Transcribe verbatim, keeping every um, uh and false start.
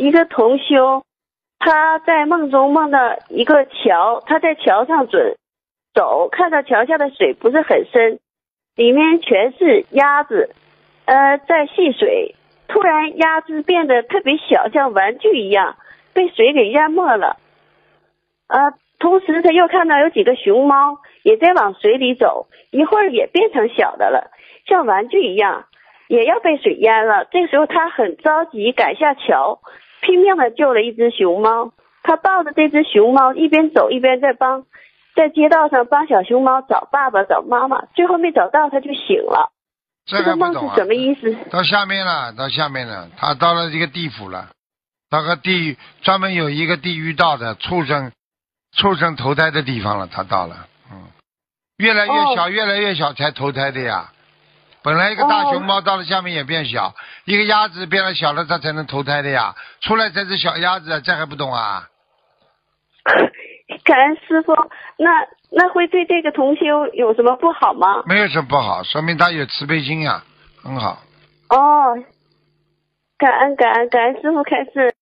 一个同修，他在梦中梦到一个桥，他在桥上准走，看到桥下的水不是很深，里面全是鸭子，呃，在戏水。突然鸭子变得特别小，像玩具一样，被水给淹没了。呃，同时他又看到有几个熊猫也在往水里走，一会儿也变成小的了，像玩具一样，也要被水淹了。这时候他很着急，赶下桥，拼命的救了一只熊猫。他抱着这只熊猫一边走一边在帮，在街道上帮小熊猫找爸爸找妈妈，最后没找到他就醒了。这个梦是什么意思？到下面了，到下面了，他到了这个地府了，到个地狱，专门有一个地狱道的畜生，畜生投胎的地方了，他到了，嗯，越来越小，哦、越来越小才投胎的呀。本来一个大熊猫到了下面也变小，哦、一个鸭子变了小了，它才能投胎的呀。出来才是小鸭子，这还不懂啊？感恩师父，那那会对这个同修有什么不好吗？没有什么不好，说明他有慈悲心呀、啊，很好。哦，感恩感恩感恩师父开示。